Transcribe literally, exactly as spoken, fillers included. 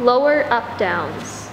Lower up downs.